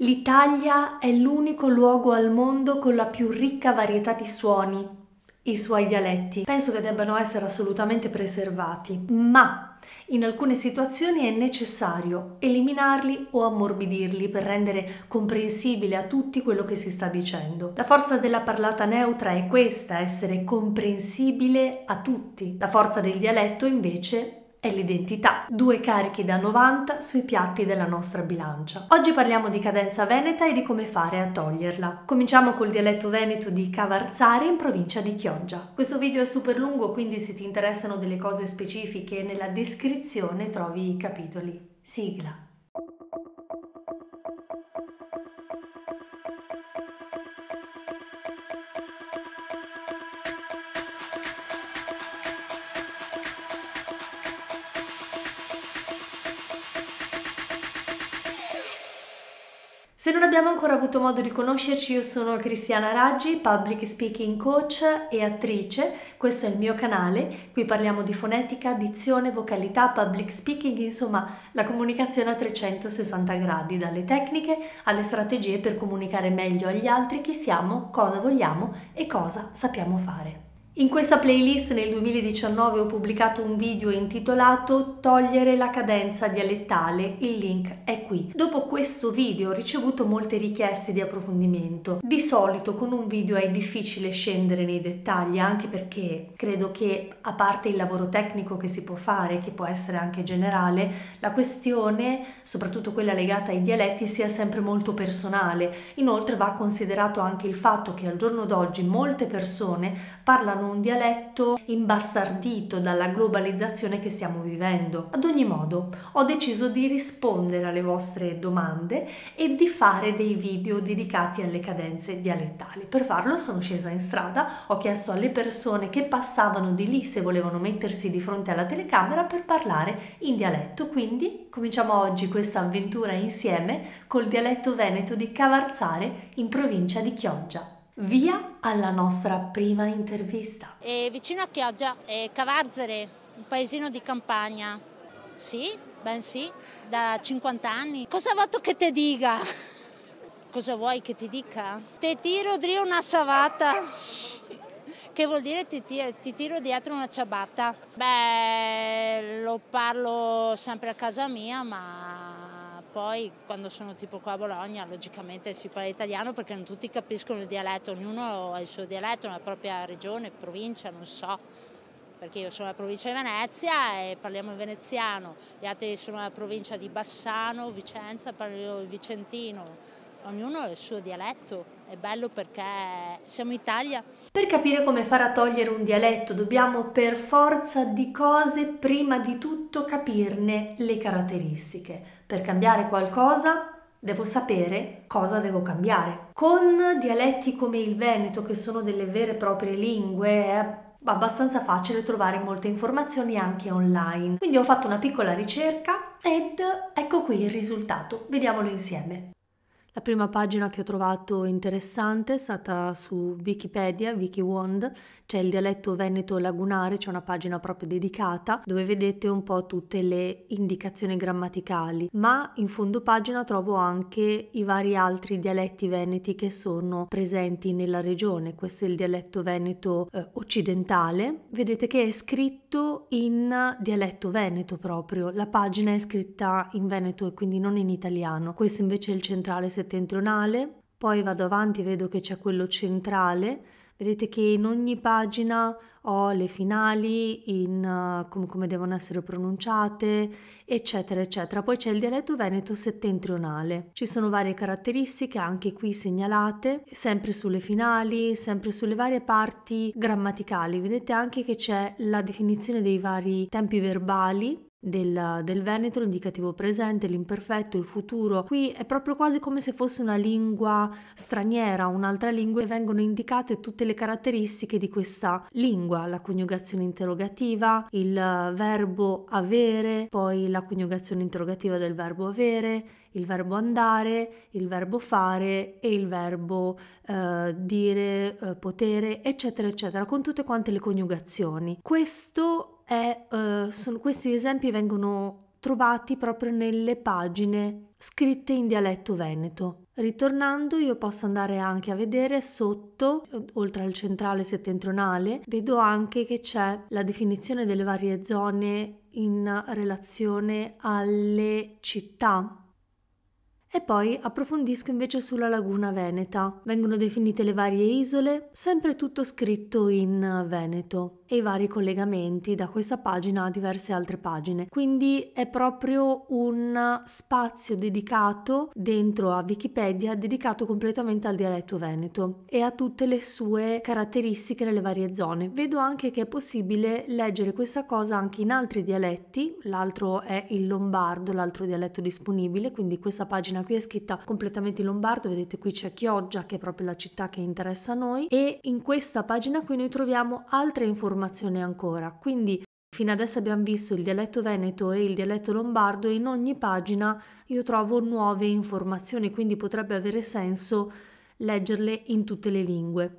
L'Italia è l'unico luogo al mondo con la più ricca varietà di suoni, i suoi dialetti. Penso che debbano essere assolutamente preservati, ma in alcune situazioni è necessario eliminarli o ammorbidirli per rendere comprensibile a tutti quello che si sta dicendo. La forza della parlata neutra è questa, essere comprensibile a tutti. La forza del dialetto invece è l'identità, due carichi da 90 sui piatti della nostra bilancia. Oggi parliamo di cadenza veneta e di come fare a toglierla. Cominciamo col dialetto veneto di Cavarzare in provincia di Chioggia. Questo video è super lungo, quindi se ti interessano delle cose specifiche nella descrizione trovi i capitoli. Sigla. Se non abbiamo ancora avuto modo di conoscerci, io sono Cristiana Raggi, public speaking coach e attrice. Questo è il mio canale, qui parliamo di fonetica, dizione, vocalità, public speaking, insomma la comunicazione a 360 gradi, dalle tecniche alle strategie per comunicare meglio agli altri chi siamo, cosa vogliamo e cosa sappiamo fare. In questa playlist nel 2019 ho pubblicato un video intitolato Togliere la cadenza dialettale, il link è qui. Dopo questo video ho ricevuto molte richieste di approfondimento. Di solito con un video è difficile scendere nei dettagli, anche perché credo che, a parte il lavoro tecnico che si può fare, che può essere anche generale, la questione, soprattutto quella legata ai dialetti, sia sempre molto personale. Inoltre va considerato anche il fatto che al giorno d'oggi molte persone parlano un dialetto imbastardito dalla globalizzazione che stiamo vivendo. Ad ogni modo, ho deciso di rispondere alle vostre domande e di fare dei video dedicati alle cadenze dialettali. Per farlo sono scesa in strada, ho chiesto alle persone che passavano di lì se volevano mettersi di fronte alla telecamera per parlare in dialetto, quindi cominciamo oggi questa avventura insieme col dialetto veneto di Cavarzare in provincia di Chioggia. Via alla nostra prima intervista. È vicino a Chioggia, è Cavarzere, un paesino di campagna. Sì, ben sì, da 50 anni. Cosa vuoi che ti dica? Cosa vuoi che ti dica? Te tiro dietro una ciabatta. Che vuol dire ti tiro dietro una ciabatta? Beh, lo parlo sempre a casa mia, ma poi quando sono tipo qua a Bologna logicamente si parla italiano perché non tutti capiscono il dialetto, ognuno ha il suo dialetto, la propria regione, provincia, non so, perché io sono della provincia di Venezia e parliamo in veneziano, gli altri sono della provincia di Bassano, Vicenza, parlo il vicentino. Ognuno ha il suo dialetto, è bello perché siamo in Italia. Per capire come fare a togliere un dialetto dobbiamo per forza di cose prima di tutto capirne le caratteristiche. Per cambiare qualcosa devo sapere cosa devo cambiare. Con dialetti come il veneto, che sono delle vere e proprie lingue, è abbastanza facile trovare molte informazioni anche online. Quindi ho fatto una piccola ricerca ed ecco qui il risultato, vediamolo insieme. La prima pagina che ho trovato interessante è stata su Wikipedia, Wikiwand, c'è il dialetto veneto lagunare, c'è una pagina proprio dedicata dove vedete un po' tutte le indicazioni grammaticali, ma in fondo pagina trovo anche i vari altri dialetti veneti che sono presenti nella regione. Questo è il dialetto veneto occidentale, vedete che è scritto in dialetto veneto proprio, la pagina è scritta in veneto e quindi non in italiano. Questo invece è il centrale settentrionale, poi vado avanti e vedo che c'è quello centrale, vedete che in ogni pagina ho le finali, come devono essere pronunciate, eccetera eccetera. Poi c'è il dialetto veneto settentrionale, ci sono varie caratteristiche anche qui segnalate, sempre sulle finali, sempre sulle varie parti grammaticali, vedete anche che c'è la definizione dei vari tempi verbali del veneto, l'indicativo presente, l'imperfetto, il futuro. Qui è proprio quasi come se fosse una lingua straniera, un'altra lingua, e vengono indicate tutte le caratteristiche di questa lingua, la coniugazione interrogativa, il verbo avere, poi la coniugazione interrogativa del verbo avere, il verbo andare, il verbo fare e il verbo dire, potere, eccetera eccetera, con tutte quante le coniugazioni. Questi esempi vengono trovati proprio nelle pagine scritte in dialetto veneto. Ritornando io posso andare anche a vedere sotto, oltre al centrale settentrionale, vedo anche che c'è la definizione delle varie zone in relazione alle città. E poi approfondisco invece sulla laguna veneta. Vengono definite le varie isole, sempre tutto scritto in veneto, e i vari collegamenti da questa pagina a diverse altre pagine. Quindi è proprio un spazio dedicato dentro a Wikipedia, dedicato completamente al dialetto veneto e a tutte le sue caratteristiche nelle varie zone. Vedo anche che è possibile leggere questa cosa anche in altri dialetti, l'altro è il lombardo, l'altro dialetto disponibile, quindi questa pagina qui è scritta completamente in lombardo. Vedete, qui c'è Chioggia, che è proprio la città che interessa a noi, e in questa pagina qui noi troviamo altre informazioni ancora. Quindi fino adesso abbiamo visto il dialetto veneto e il dialetto lombardo, e in ogni pagina io trovo nuove informazioni, quindi potrebbe avere senso leggerle in tutte le lingue.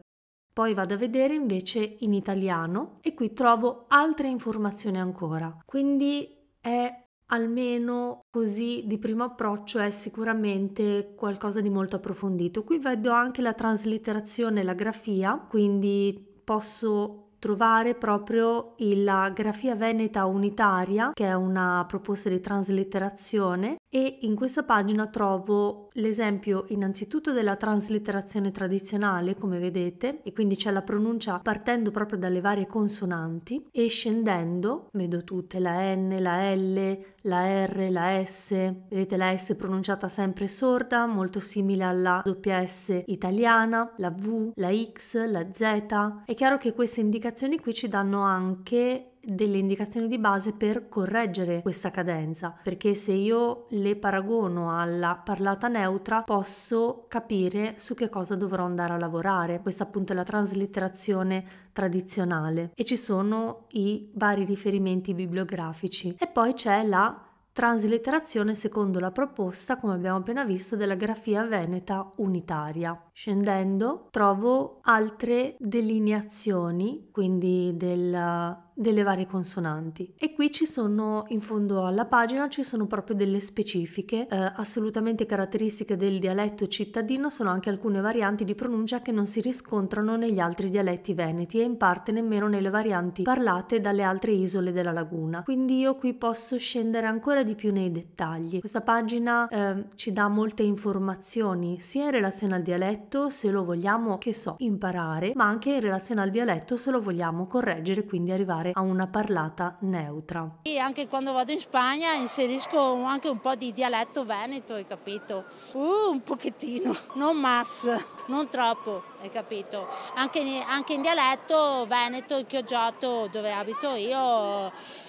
Poi vado a vedere invece in italiano e qui trovo altre informazioni ancora, quindi è almeno così di primo approccio è sicuramente qualcosa di molto approfondito. Qui vedo anche la traslitterazione e la grafia, quindi posso trovare proprio la grafia veneta unitaria, che è una proposta di traslitterazione, e in questa pagina trovo l'esempio innanzitutto della traslitterazione tradizionale, come vedete, e quindi c'è la pronuncia partendo proprio dalle varie consonanti e scendendo, vedo tutte, la N, la L, la R, la S. Vedete la S pronunciata sempre sorda, molto simile alla doppia S italiana, la V, la X, la Z. È chiaro che queste indicazioni qui ci danno anche delle indicazioni di base per correggere questa cadenza, perché se io le paragono alla parlata neutra posso capire su che cosa dovrò andare a lavorare. Questa appunto è la traslitterazione tradizionale e ci sono i vari riferimenti bibliografici, e poi c'è la traslitterazione secondo la proposta, come abbiamo appena visto, della grafia veneta unitaria. Scendendo trovo altre delineazioni, quindi delle varie consonanti, e qui ci sono, in fondo alla pagina ci sono proprio delle specifiche assolutamente caratteristiche del dialetto cittadino. Sono anche alcune varianti di pronuncia che non si riscontrano negli altri dialetti veneti e in parte nemmeno nelle varianti parlate dalle altre isole della laguna, quindi io qui posso scendere ancora di più nei dettagli. Questa pagina ci dà molte informazioni sia in relazione al dialetto, se lo vogliamo, che so, imparare, ma anche in relazione al dialetto se lo vogliamo correggere, quindi arrivare a una parlata neutra. E anche quando vado in Spagna inserisco anche un po' di dialetto veneto, hai capito? Un pochettino, non mas, non troppo, hai capito? Anche in dialetto veneto, il chioggiotto dove abito io,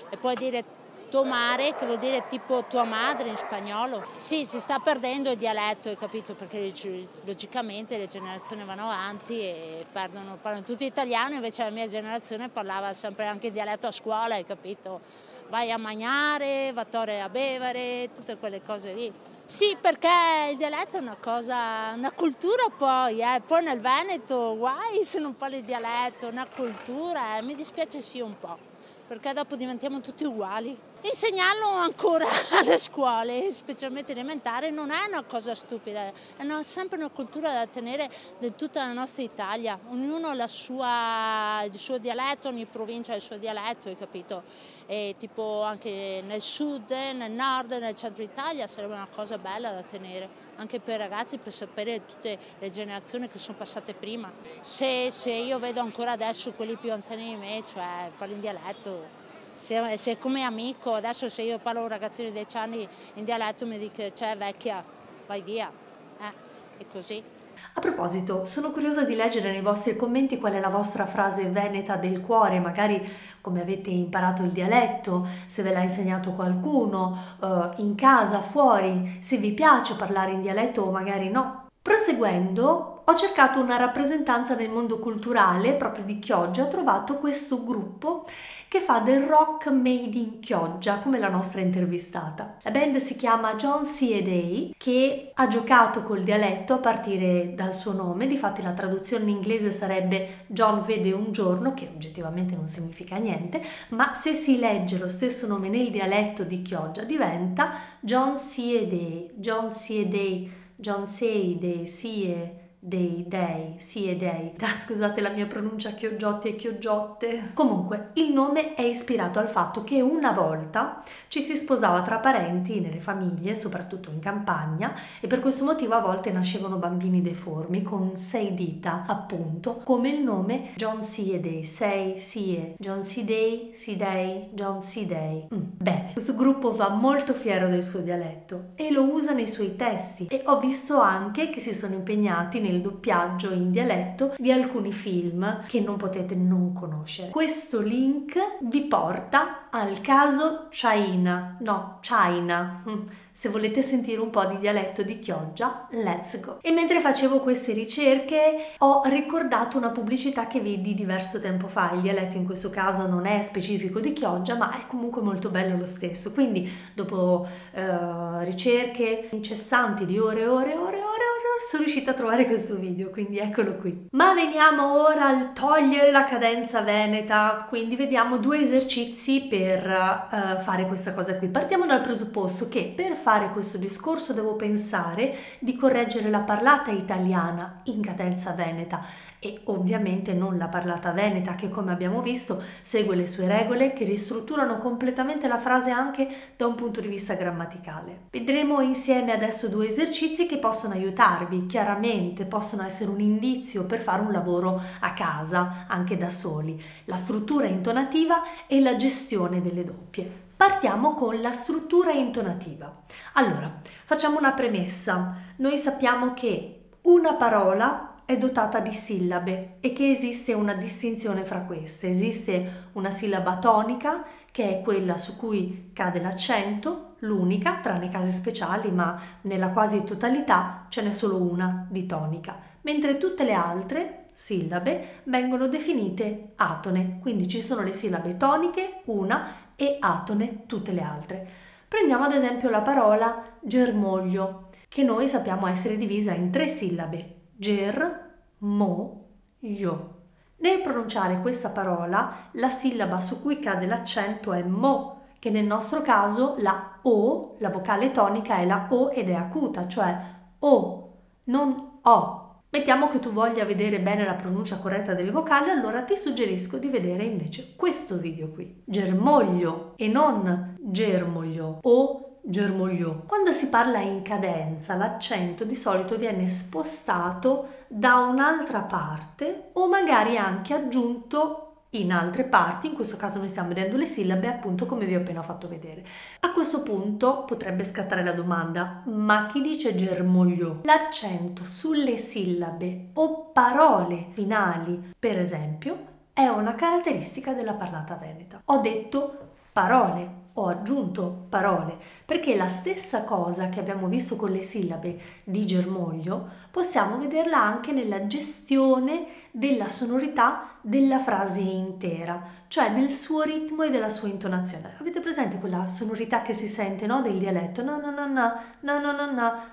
e puoi dire tomare, che vuol dire tipo tua madre in spagnolo. Sì, si sta perdendo il dialetto, hai capito? Perché logicamente le generazioni vanno avanti e parlano tutti italiano, invece la mia generazione parlava sempre anche il dialetto a scuola, hai capito? Vai a mangiare, vattore a bevere, tutte quelle cose lì. Sì, perché il dialetto è una cosa, una cultura poi, poi nel Veneto, guai se non parli il dialetto, una cultura, mi dispiace sì un po', perché dopo diventiamo tutti uguali. Insegnarlo ancora alle scuole, specialmente elementari, non è una cosa stupida, è sempre una cultura da tenere di tutta la nostra Italia. Ognuno ha il suo dialetto, ogni provincia ha il suo dialetto, hai capito? E tipo anche nel sud, nel nord, nel centro Italia sarebbe una cosa bella da tenere, anche per i ragazzi, per sapere tutte le generazioni che sono passate prima. Se io vedo ancora adesso quelli più anziani di me, cioè parlo in dialetto, se come amico, adesso se io parlo a un ragazzino di 10 anni in dialetto mi dice cioè vecchia, vai via, è così. A proposito, sono curiosa di leggere nei vostri commenti qual è la vostra frase veneta del cuore, magari come avete imparato il dialetto, se ve l'ha insegnato qualcuno, in casa, fuori, se vi piace parlare in dialetto o magari no. Proseguendo, ho cercato una rappresentanza nel mondo culturale proprio di Chioggia, ho trovato questo gruppo che fa del rock made in Chioggia, come la nostra intervistata. La band si chiama Zhòn Sié Dèa, che ha giocato col dialetto a partire dal suo nome, difatti la traduzione in inglese sarebbe John vede un giorno, che oggettivamente non significa niente, ma se si legge lo stesso nome nel dialetto di Chioggia diventa Zhòn Sié Dèa, Zhòn Sié Dèa, Zhòn Sié Dèa, Sié Dèa. Scusate la mia pronuncia, chioggiotti e chioggiotte. Comunque, il nome è ispirato al fatto che una volta ci si sposava tra parenti nelle famiglie, soprattutto in campagna, e per questo motivo a volte nascevano bambini deformi con 6 dita, appunto, come il nome Zhòn Sié Dèa, Zhòn Sié Dèa. Bene, questo gruppo va molto fiero del suo dialetto e lo usa nei suoi testi, e ho visto anche che si sono impegnati nel doppiaggio in dialetto di alcuni film che non potete non conoscere. Questo link vi porta al caso China. Se volete sentire un po' di dialetto di Chioggia, let's go! E mentre facevo queste ricerche ho ricordato una pubblicità che vidi diverso tempo fa. Il dialetto in questo caso non è specifico di Chioggia, ma è comunque molto bello lo stesso. Quindi dopo ricerche incessanti di ore, sono riuscita a trovare questo video, quindi eccolo qui. Ma veniamo ora al togliere la cadenza veneta, quindi vediamo 2 esercizi per fare questa cosa qui. Partiamo dal presupposto che per fare questo discorso devo pensare di correggere la parlata italiana in cadenza veneta e ovviamente non la parlata veneta, che come abbiamo visto segue le sue regole che ristrutturano completamente la frase anche da un punto di vista grammaticale. Vedremo insieme adesso 2 esercizi che possono aiutarvi. Chiaramente possono essere un indizio per fare un lavoro a casa anche da soli: la struttura intonativa e la gestione delle doppie. Partiamo con la struttura intonativa. Allora, facciamo una premessa. Noi sappiamo che una parola è dotata di sillabe e che esiste una distinzione fra queste. Esiste una sillaba tonica, che è quella su cui cade l'accento, l'unica, tranne casi speciali, ma nella quasi totalità ce n'è solo una di tonica, mentre tutte le altre sillabe vengono definite atone, quindi ci sono le sillabe toniche, una, e atone, tutte le altre. Prendiamo ad esempio la parola germoglio, che noi sappiamo essere divisa in 3 sillabe. Germoglio. Nel pronunciare questa parola, la sillaba su cui cade l'accento è mo, che nel nostro caso la o, la vocale tonica è la o ed è acuta, cioè o, non o. Mettiamo che tu voglia vedere bene la pronuncia corretta delle vocali, allora ti suggerisco di vedere invece questo video qui. Germoglio e non germoglio o germoglio. Quando si parla in cadenza, l'accento di solito viene spostato da un'altra parte o magari anche aggiunto in altre parti. In questo caso noi stiamo vedendo le sillabe, appunto, come vi ho appena fatto vedere. A questo punto potrebbe scattare la domanda: ma chi dice germoglio? L'accento sulle sillabe o parole finali, per esempio, è una caratteristica della parlata veneta. Ho detto parole, ho aggiunto parole, perché la stessa cosa che abbiamo visto con le sillabe di germoglio possiamo vederla anche nella gestione della sonorità della frase intera, cioè del suo ritmo e della sua intonazione. Avete presente quella sonorità che si sente, no, del dialetto? No, no, no, no, no, no, no,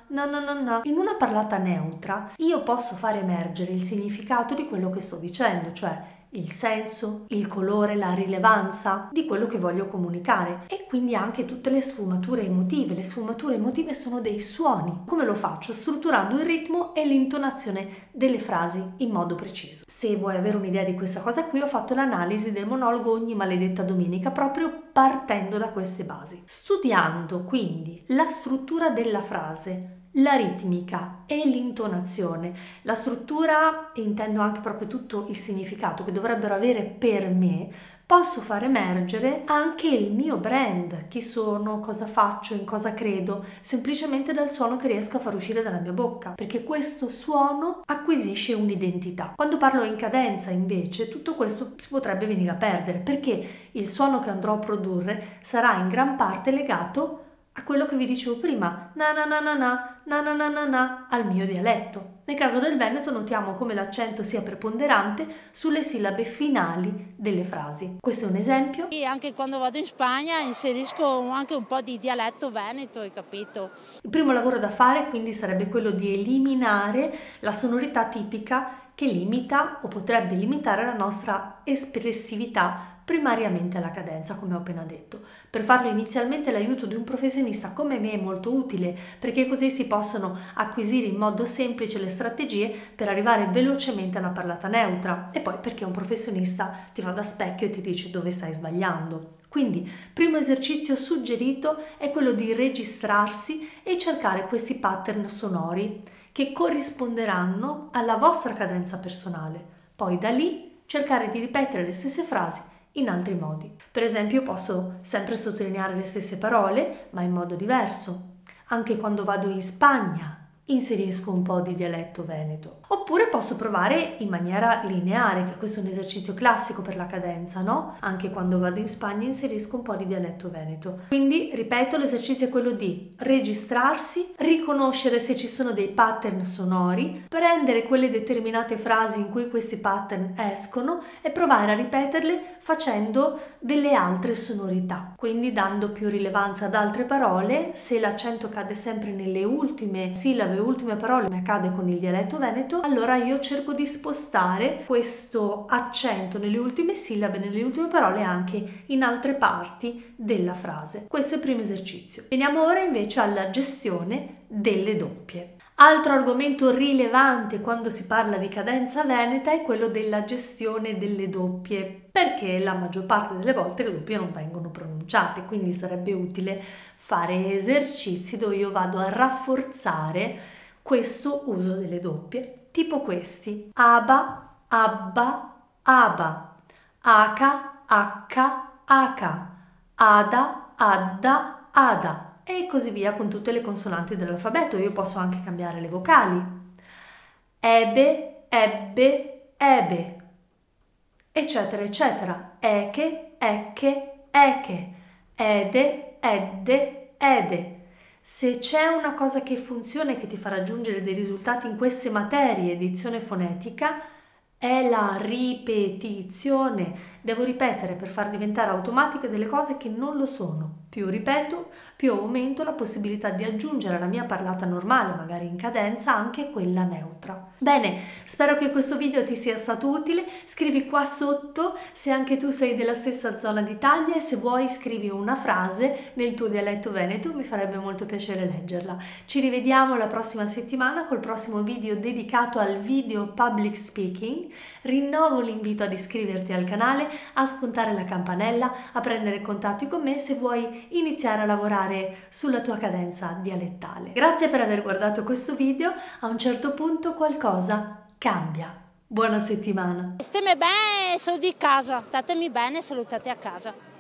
no, no, no, no. In una parlata neutra io posso far emergere il significato di quello che sto dicendo, cioè il senso, il colore, la rilevanza di quello che voglio comunicare, e quindi anche tutte le sfumature emotive. Le sfumature emotive sono dei suoni. Come lo faccio? Strutturando il ritmo e l'intonazione delle frasi in modo preciso. Se vuoi avere un'idea di questa cosa qui, ho fatto l'analisi del monologo Ogni maledetta domenica proprio partendo da queste basi. Studiando quindi la struttura della frase, la ritmica e l'intonazione. La struttura, e intendo anche proprio tutto il significato che dovrebbero avere per me, posso far emergere anche il mio brand, chi sono, cosa faccio, in cosa credo, semplicemente dal suono che riesco a far uscire dalla mia bocca, perché questo suono acquisisce un'identità. Quando parlo in cadenza, invece, tutto questo si potrebbe venire a perdere, perché il suono che andrò a produrre sarà in gran parte legato a quello che vi dicevo prima, na na na na na, na na na na na, al mio dialetto. Nel caso del Veneto notiamo come l'accento sia preponderante sulle sillabe finali delle frasi. Questo è un esempio. E anche quando vado in Spagna inserisco anche un po' di dialetto veneto, hai capito? Il primo lavoro da fare quindi sarebbe quello di eliminare la sonorità tipica che limita o potrebbe limitare la nostra espressività primariamente alla cadenza, come ho appena detto. Per farlo inizialmente l'aiuto di un professionista come me è molto utile, perché così si possono acquisire in modo semplice le strategie per arrivare velocemente a una parlata neutra, e poi perché un professionista ti fa da specchio e ti dice dove stai sbagliando. Quindi, primo esercizio suggerito è quello di registrarsi e cercare questi pattern sonori che corrisponderanno alla vostra cadenza personale. Poi da lì cercare di ripetere le stesse frasi in altri modi. Per esempio, posso sempre sottolineare le stesse parole, ma in modo diverso. Anche quando vado in Spagna inserisco un po' di dialetto veneto. Oppure posso provare in maniera lineare, che questo è un esercizio classico per la cadenza, no? Anche quando vado in Spagna inserisco un po' di dialetto veneto. Quindi, ripeto, l'esercizio è quello di registrarsi, riconoscere se ci sono dei pattern sonori, prendere quelle determinate frasi in cui questi pattern escono e provare a ripeterle facendo delle altre sonorità. Quindi dando più rilevanza ad altre parole. Se l'accento cade sempre nelle ultime sillabe, ultime parole, mi accade con il dialetto veneto, allora io cerco di spostare questo accento nelle ultime sillabe, nelle ultime parole, anche in altre parti della frase. Questo è il primo esercizio. Veniamo ora invece alla gestione delle doppie. Altro argomento rilevante quando si parla di cadenza veneta è quello della gestione delle doppie, perché la maggior parte delle volte le doppie non vengono pronunciate, quindi sarebbe utile fare esercizi dove io vado a rafforzare questo uso delle doppie, tipo questi: aba, abba, aba, aka, akka, aka, ada, adda, ada, e così via con tutte le consonanti dell'alfabeto. Io posso anche cambiare le vocali: ebe, ebbe, ebe, eccetera eccetera, eke, ecche, eke, ede, edde, ede. Se c'è una cosa che funziona e che ti fa raggiungere dei risultati in queste materie, dizione fonetica, è la ripetizione. Devo ripetere per far diventare automatiche delle cose che non lo sono. Più ripeto, più aumento la possibilità di aggiungere alla mia parlata normale, magari in cadenza, anche quella neutra. Bene, spero che questo video ti sia stato utile. Scrivi qua sotto se anche tu sei della stessa zona d'Italia e se vuoi scrivi una frase nel tuo dialetto veneto, mi farebbe molto piacere leggerla. Ci rivediamo la prossima settimana col prossimo video dedicato al video public speaking. Rinnovo l'invito ad iscriverti al canale, a spuntare la campanella, a prendere contatti con me se vuoi iniziare a lavorare sulla tua cadenza dialettale. Grazie per aver guardato questo video, a un certo punto qualcosa cambia. Buona settimana! State bene, sono di casa, statemi bene, salutate a casa.